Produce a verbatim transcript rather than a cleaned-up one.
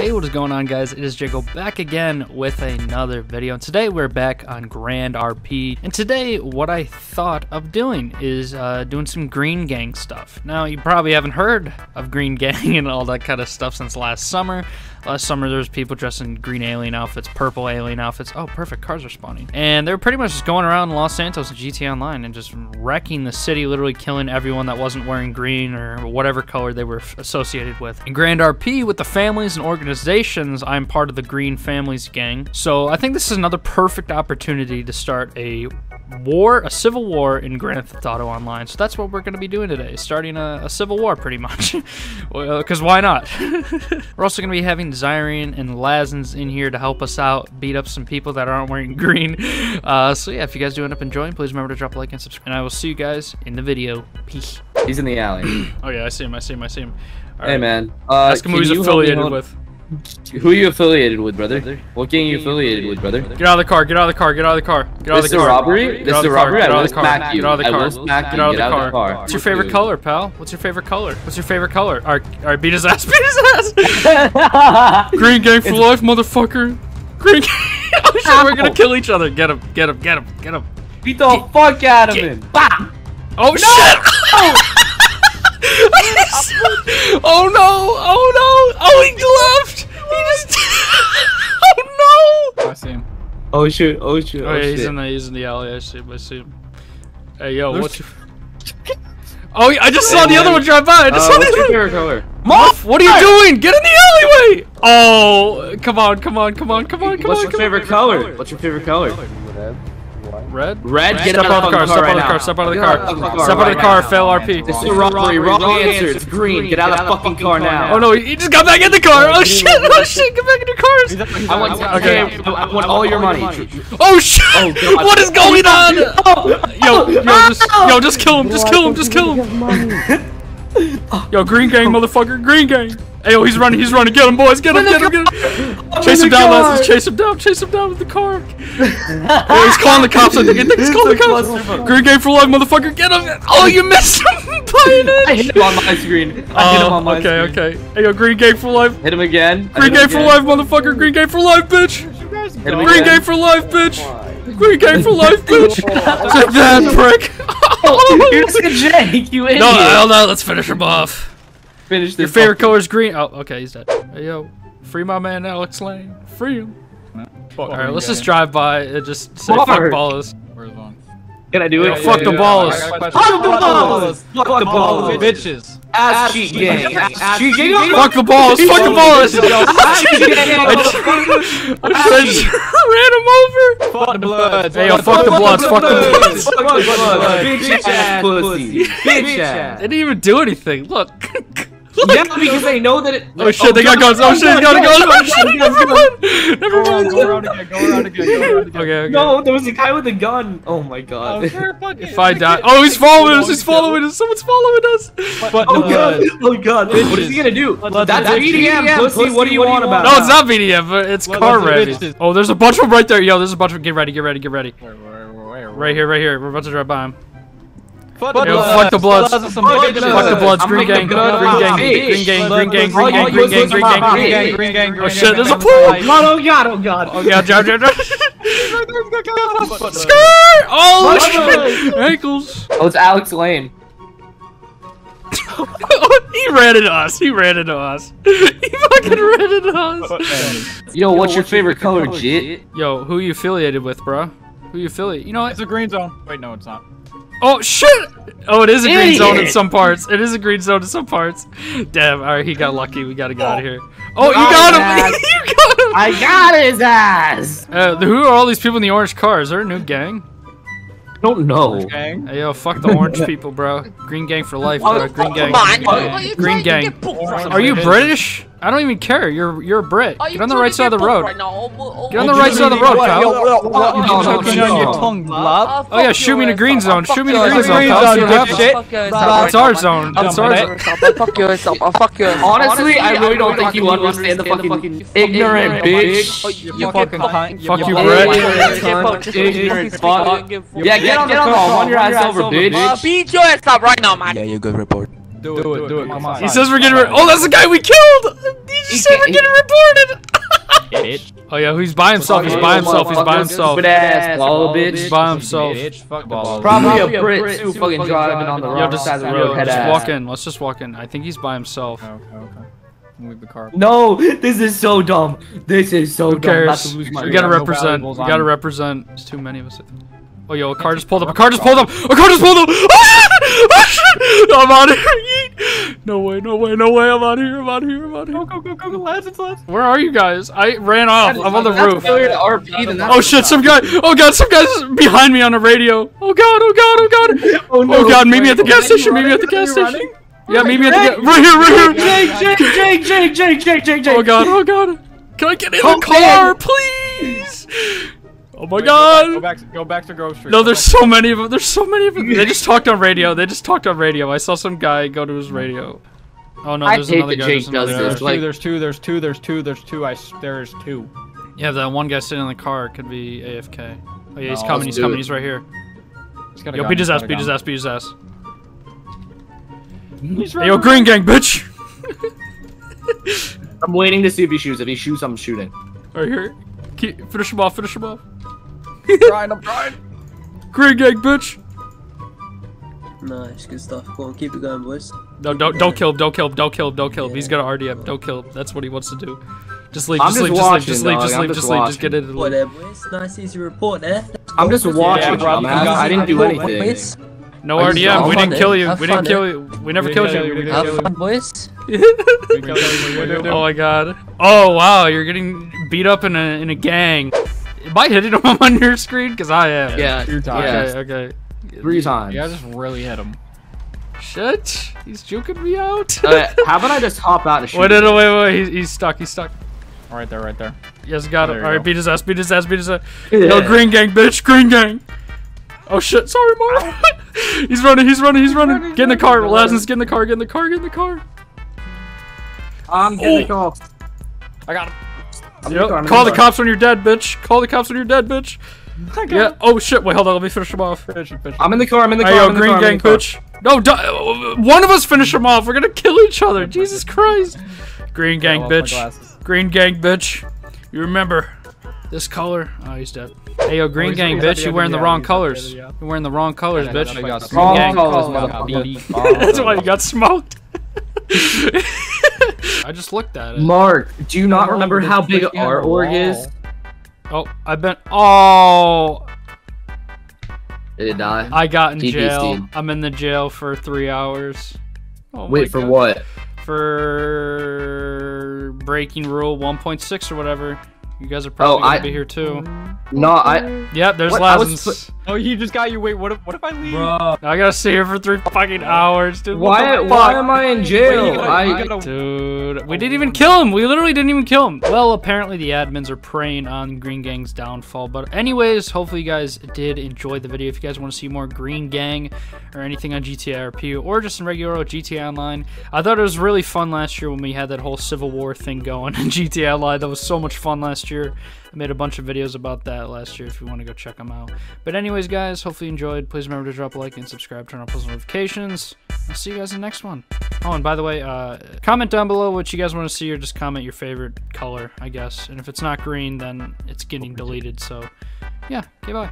Hey, what is going on, guys? It is Jaco back again with another video, and today we're back on Grand R P. And today what I thought of doing is uh, doing some Green Gang stuff. Now, you probably haven't heard of Green Gang and all that kind of stuff since last summer. Last summer there was people dressed in green alien outfits, purple alien outfits. Oh, perfect, cars are spawning. And they were pretty much just going around Los Santos and G T A Online and just wrecking the city, literally killing everyone that wasn't wearing green or whatever color they were associated with. In Grand R P, with the families and organizations, I'm part of the Green Families gang. So I think this is another perfect opportunity to start a war, a civil war in Grand Theft Auto Online. So that's what we're going to be doing today, starting a, a civil war pretty much. Because why not? We're also going to be having Zyrian and Lazens in here to help us out, beat up some people that aren't wearing green. Uh, so yeah, if you guys do end up enjoying, please remember to drop a like and subscribe. And I will see you guys in the video. Peace. He's in the alley. Oh yeah, I see him, I see him, I see him. All right. Hey man. Uh, Ask him who he's affiliated with. Who are you affiliated with, brother? What gang are you affiliated with, brother? Get out of the car, get out of the car, get out of the car. Get out of the car. This is a robbery? This is a robbery? I will smack you. Get out of the car. I will smack you. Get out of the car. What's your favorite color, pal? What's your favorite color? What's your favorite color? Alright, beat his ass, beat his ass! Green gang for life, motherfucker. Green gang. I'm sure we're gonna kill each other. Get him, get him, get him, get him. Beat the fuck out of him. Bah! Oh shit! Oh no! Oh no! Oh, he left! He just. Oh no! I see him. Oh shoot! Oh shoot! Oh, oh yeah, shit. He's in the he's in the alley. I see him. I see him. Hey yo, There's... what's your? Oh, I just saw oh, the man. other one drive by. I just uh, saw the other color? Muff, what are you doing? Get in the alleyway! Oh, come on! Come on! Come on! Come on! Come what's on! What's your favorite color? color? What's your favorite color? color? Red? Red, get up out of the car, step out of the car, step out of the car. Step out of the car, fail R P. This is a robbery, wrong answer, it's green, get out of the fucking car now. Oh no, he just got back in the car, oh shit, oh shit, get back in your cars. I want, okay, I want all your money. Oh shit, what is going on? Yo, yo, just, yo, just kill him, just kill him, just kill him. Yo, Green Gang, motherfucker, Green Gang. Hey, yo, he's running, he's running, get him, boys, get him, get him, get him. Chase him down, lads, chase him down, chase him down with the car. Oh, he's calling the cops, I think, I think he's calling the cops. Green Gang for life, motherfucker, get him. Oh, you missed him by an inch. I hit him on my screen. I hit him on my okay, screen. Okay, okay. Hey, yo, Green Gang for life. Hit him again. Green Gang for life, motherfucker, Green Gang for life, bitch. Green Gang for life, bitch. Green Gang for life, bitch. Take that, prick. You're just a Jake, you idiot. No, no, let's finish him off. Finish this. Your favorite color is green. Oh, okay, he's dead. Hey, yo, free my man Alex Lane. Free him. No. All right, let's just drive by and just say Mark. Fuck ballas. Where's one? Can I do yeah, it? Yeah, fuck, yeah, the yeah, yeah. Fuck, fuck the ballas. Fuck the ballas. Bitches. Ass cheek gang. Ass cheek gang. Fuck the balls. Fuck the balls. I just ran him over. Fuck the bloods. Hey, yo, fuck the bloods. Fuck the bloods. Fuck the bloods. Bitch ass pussy. Bitch ass. They didn't even do anything. Look. Look. Yeah, because they know that it. Oh shit, oh, they got guns. Oh shit, they got guns. Oh shit, never mind. Never mind. Go around again. Go around again. Go around again. Okay, okay. No, there was a guy with a gun. Oh my god. Oh, if I die. Oh, he's following us. He's following us. Someone's following us. But, oh god. Oh god. What is he gonna do? That's B D M, pussy. What do you want about? No, it's not B D M, but it's car ready. Oh, there's a bunch of them right there. Yo, there's a bunch of them. Get ready. Get ready. Get ready. Right here. Right here. We're about to drive by him. Fuck the bloods. Fuck the bloods. Green gang. Green gang. Green gang. Green gang. Green gang. Green gang. Green gang. Green gang. Oh shit! There's a pool. Oh god! Oh god! Oh god! Drive! Drive! Drive! Skirt! Oh shit! Ankles. Oh, it's Alex Lane. He ran into us. He ran into us. He fucking ran into us. Yo, what's your favorite color, Jit? Yo, who you affiliated with, bro? Who you affiliated? You know what? It's a green zone. Wait, no, it's not. Oh shit! Oh, it is a green Idiot. zone in some parts. It is a green zone in some parts. Damn, alright, he got lucky. We gotta get out of here. Oh, you got him! You got him! I got his ass! Uh, who are all these people in the orange car? Is there a new gang? Don't know. Gang. Hey, yo, fuck the orange people, bro. Green gang for life, bro. Green gang. Green gang. Are you British? I don't even care. You're you're a Brit. Get on the right side of the road. Get on the right side of the road, pal. Oh yeah, shoot me in the green zone. Shoot me in the green zone, pal. It's our zone. It's our zone. Fuck yourself. Fuck yourself. Honestly, I really don't think you understand the fucking ignorant bitch. You fucking cunt. Fuck you, Brit. Ignorant fuck. Yeah, get on the car. Run your ass over, bitch. Beat your ass up right now, man. Yeah, you go report. Do it, do it, do it. Do it. Come on. He says we're getting re- Oh, that's the guy we killed! He just he said we're getting reported! Bitch. Oh yeah, he's by himself, he's by himself, he's by himself. Stupid ass, ball bitch. By himself. Probably a Brit too, fucking driving on the wrong side of the road, head ass. Just walk in, let's just walk in. I think he's by himself. Okay, okay. Leave the car. No, this is so dumb. This is so dumb. Who cares? We gotta represent, we gotta represent. There's too many of us. Oh yo, a car just pulled up, a car just pulled up, a car just pulled up! Oh shit! I'm out of here! No way, no way, no way, I'm out of here, I'm out of here, I'm out of here. Go, go, go, go, go, Lazens, Lazens. Where are you guys? I ran off, I'm on the roof. Oh shit, some guy, oh god, some guy's behind me on the radio. Oh god, oh god, oh god. Oh god, meet me at the gas station, meet me at the gas station. Yeah, meet me at the gas, right here, right here! Jake, Jake, Jake, Jake, Jake, Jake, Jake! Oh god, oh god. Can I get in the car, please? Oh my Wait, god! Go back, go, back to, go back to Grove Street. No, there's so many of them. There's so many of them. They just talked on radio. They just talked on radio. I saw some guy go to his radio. Oh no, there's I another guy. There's, another guy. There's, like... two, there's two, there's two, there's two, there's two, I, there's two. Yeah, that one guy sitting in the car could be A F K. Oh yeah, he's no, coming, he's coming, it. he's right here. He's yo, beat his ass, beat his ass, beat his ass. He's right hey, yo, Green Gang, bitch! I'm waiting to see if he shoots. If he shoots, I'm shooting. Right here. Keep, finish him off, finish him off. I'm trying, I'm trying. Green Gang, bitch. Nice, good stuff. Go on, keep it going, boys. No, don't, don't kill him, don't kill him, don't kill him, don't kill him. Yeah. He's got an R D M, don't kill him. That's what he wants to do. Just leave, just, just leave, watching, just leave, just leave, just, just leave, just get into the boys. Nice, easy report there. I'm just watching, bro. I didn't do anything. No R D M, we didn't kill you, we didn't kill you, we never killed you. Have fun, boys. Oh my god. Oh wow, you're getting beat up in a in a gang. Am I hitting him on your screen? Cause I am. Yeah. Two times. Okay, okay. Three times. Yeah, I just really hit him. Shit. He's juking me out. uh, how about I just hop out and shoot? Wait, no, wait, wait. He's, he's stuck. He's stuck. All right there, right there. Yes, got him. All right, beat his ass. Beat his ass. Beat his ass. Yeah. Yo, Green Gang, bitch. Green Gang. Oh shit. Sorry, Mario. He's running. He's running. He's running. Get in the car, Lazens. Get in the car. Get in the car. Get in the car. I'm getting the car. I got him. Yep. Call the cops when you're dead, bitch. Call the cops when you're dead, bitch. Yeah. Oh shit. Wait, hold on. Let me finish him off. I'm in the car. I'm in the car. Yo, Green Gang, bitch. No, one of us finish him off. We're gonna kill each other. Jesus Christ. Green Gang, bitch. Green Gang, bitch. You remember this color? Oh, he's dead. Hey, yo, Green Gang, bitch. You're wearing the wrong colors. You're wearing the wrong colors, bitch. That's why you got smoked. I just looked at it. Mark, do you not remember how big our org is? Oh, I've been. Oh! Did it die? I got in jail. I'm in the jail for three hours. Oh, wait, for what? For breaking rule one point six or whatever. You guys are probably oh, gonna I... be here too. No, I. Yep, there's Lazens. Oh, you just got your wait. What if, what if I leave? Bro. I gotta stay here for three fucking hours, dude. Why? Fuck? Why am I in jail? Wait, gotta, I, gotta... Dude, we didn't even kill him. We literally didn't even kill him. Well, apparently the admins are preying on Green Gang's downfall. But anyways, hopefully you guys did enjoy the video. If you guys want to see more Green Gang or anything on G T A R P or just in regular G T A Online, I thought it was really fun last year when we had that whole Civil War thing going in G T A Online. That was so much fun last year. Year. I made a bunch of videos about that last year if you want to go check them out. But anyways, guys, hopefully you enjoyed. Please remember to drop a like and subscribe, turn on post notifications. I'll see you guys in the next one. Oh, and by the way, uh, comment down below what you guys want to see or just comment your favorite color, I guess. And if it's not green, then it's getting deleted. So, yeah, okay, bye.